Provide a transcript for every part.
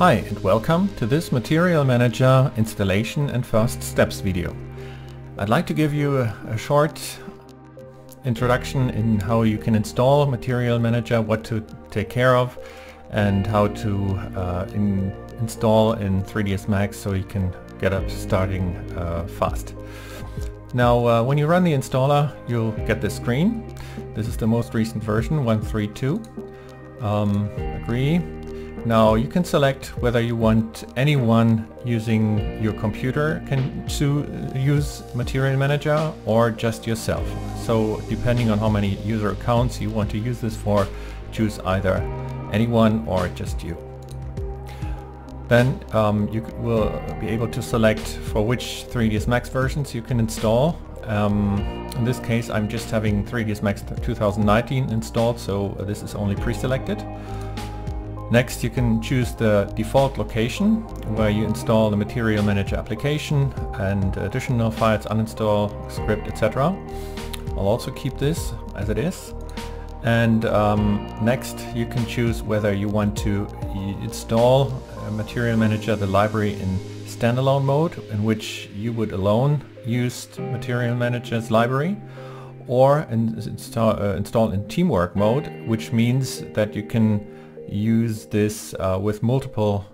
Hi and welcome to this Material Manager installation and first steps video. I'd like to give you a short introduction in how you can install Material Manager, what to take care of, and how to install in 3ds Max so you can get up starting fast. Now when you run the installer you'll get this screen. This is the most recent version, 1.3.2. Agree. Now you can select whether you want anyone using your computer can use Material Manager or just yourself. So depending on how many user accounts you want to use this for, choose either anyone or just you. Then you will be able to select for which 3ds Max versions you can install. In this case I'm just having 3ds Max 2019 installed, so this is only pre-selected. Next you can choose the default location where you install the Material Manager application and additional files, uninstall, script, etc. I'll also keep this as it is. And next you can choose whether you want to install Material Manager, the library, in standalone mode, in which you would alone use Material Manager's library, or install in teamwork mode, which means that you can use this with multiple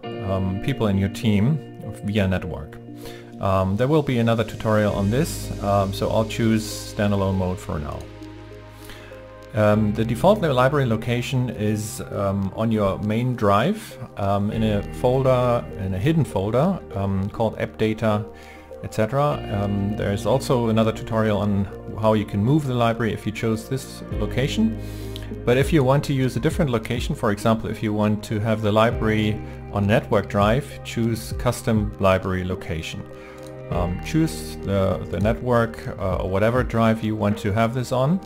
people in your team via network. There will be another tutorial on this, so I'll choose standalone mode for now. The default library location is on your main drive in a hidden folder called app data, etc. There is also another tutorial on how you can move the library if you chose this location. But if you want to use a different location, for example if you want to have the library on network drive, choose custom library location. Choose the network or whatever drive you want to have this on.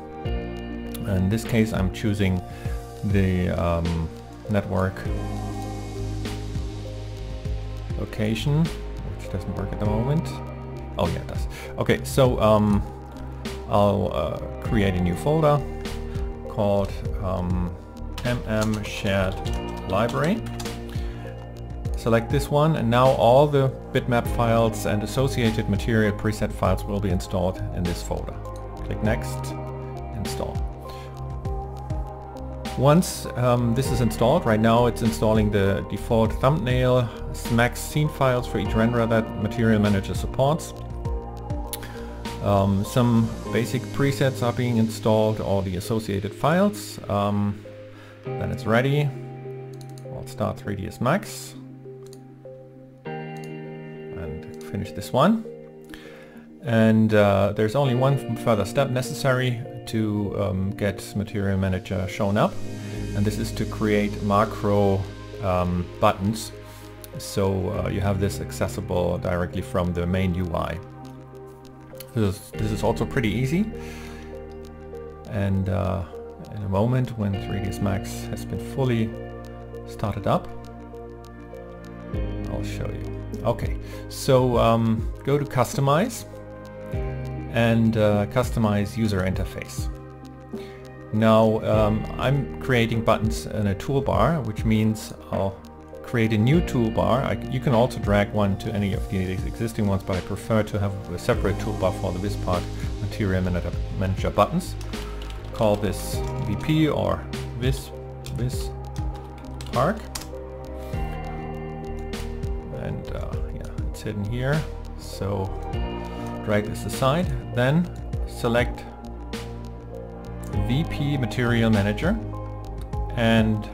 In this case I'm choosing the network location, which doesn't work at the moment. Oh yeah, it does. Okay, so I'll create a new folder called mm shared library. Select this one, and now all the bitmap files and associated material preset files will be installed in this folder. Click next, install. Once this is installed, right now it's installing the default thumbnail SMAX scene files for each renderer that Material Manager supports. Some basic presets are being installed, all the associated files. Then it's ready. I'll start 3ds Max and finish this one. And there's only one further step necessary to get Material Manager shown up, and this is to create macro buttons, so you have this accessible directly from the main UI. This is also pretty easy, and in a moment when 3ds Max has been fully started up I'll show you. Okay, so go to customize and customize user interface. Now I'm creating buttons in a toolbar, which means I'll create a new toolbar. You can also drag one to any of the existing ones, but I prefer to have a separate toolbar for the Vizpark Material Manager buttons. Call this VP or Vizpark, and yeah, it's hidden here, so drag this aside. Then select VP Material Manager and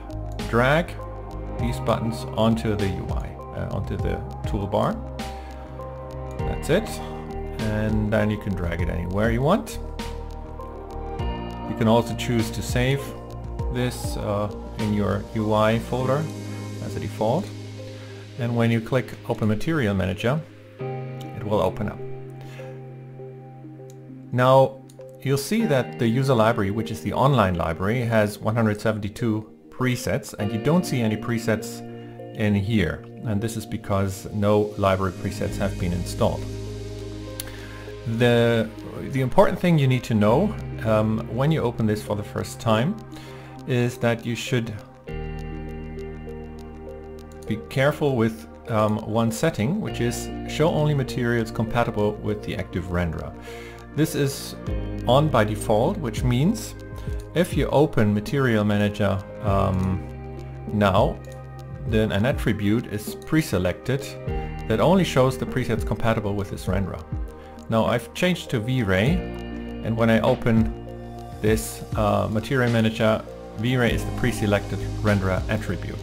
drag these buttons onto the UI, onto the toolbar. That's it. And then you can drag it anywhere you want. You can also choose to save this in your UI folder as a default. And when you click Open Material Manager, it will open up. Now you'll see that the user library, which is the online library, has 172 presets, and you don't see any presets in here, and this is because no library presets have been installed. The important thing you need to know when you open this for the first time is that you should be careful with one setting, which is show only materials compatible with the active renderer. This is on by default, which means if you open Material Manager now, then an attribute is pre-selected that only shows the presets compatible with this renderer. Now I've changed to V-Ray, and when I open this Material Manager, V-Ray is the pre-selected renderer attribute.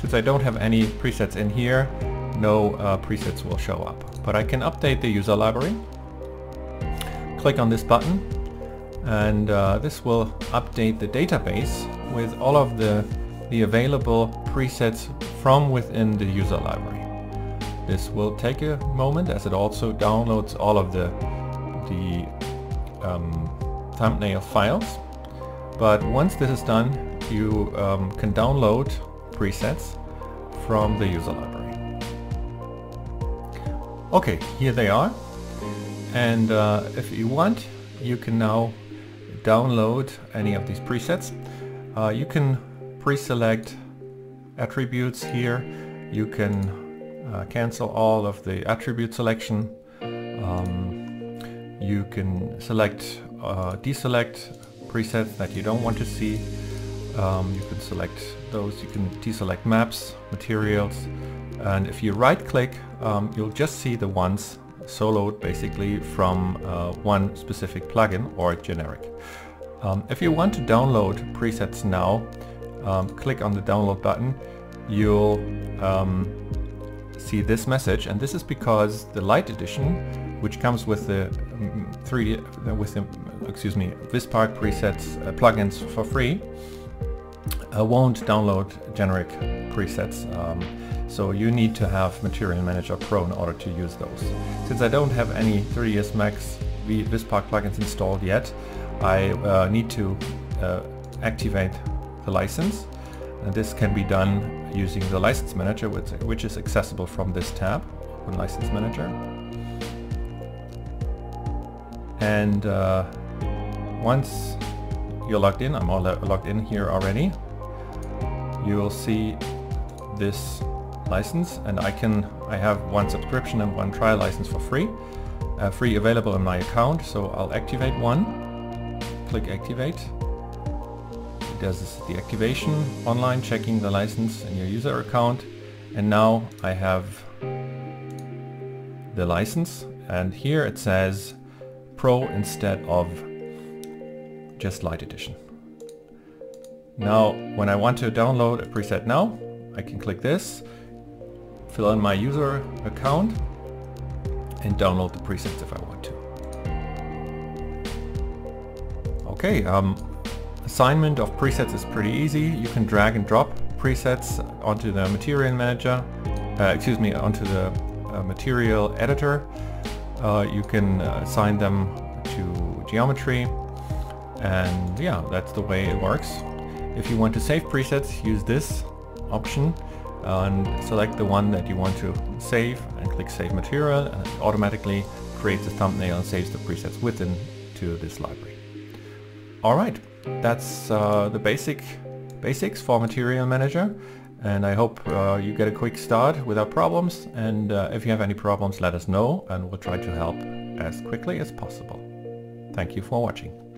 Since I don't have any presets in here, no presets will show up. But I can update the user library. Click on this button, and this will update the database with all of the available presets from within the user library. This will take a moment, as it also downloads all of the thumbnail files. But once this is done, you can download presets from the user library. Okay, here they are. And if you want, you can now download any of these presets. You can pre-select attributes here. You can cancel all of the attribute selection. You can select, deselect presets that you don't want to see. You can select those. You can deselect maps, materials, and if you right-click, you'll just see the ones soloed basically from one specific plugin or generic. If you want to download presets now, click on the download button. You'll see this message, and this is because the Lite edition, which comes with the Vizpark presets plugins for free, won't download generic presets. So you need to have Material Manager Pro in order to use those. Since I don't have any 3ds Max Vizpark plugins installed yet, I need to activate the license, and this can be done using the License Manager, which is accessible from this tab on License Manager. And once you're logged in, I'm all logged in here already, you will see this license, and I have one subscription and one trial license for free, free available in my account, so I'll activate one. Click Activate. It does this, the activation, online checking the license in your user account, and now I have the license, and here it says Pro instead of just Lite edition. Now when I want to download a preset now, I can click this, fill in my user account, and download the presets if I want to. Okay, assignment of presets is pretty easy. You can drag and drop presets onto the Material Manager, onto the Material Editor. You can assign them to geometry, and yeah, that's the way it works. If you want to save presets, use this option and select the one that you want to save and click Save Material, and it automatically creates a thumbnail and saves the presets within to this library. Alright, that's the basics for Material Manager, and I hope you get a quick start without problems, and if you have any problems, let us know, and we'll try to help as quickly as possible. Thank you for watching.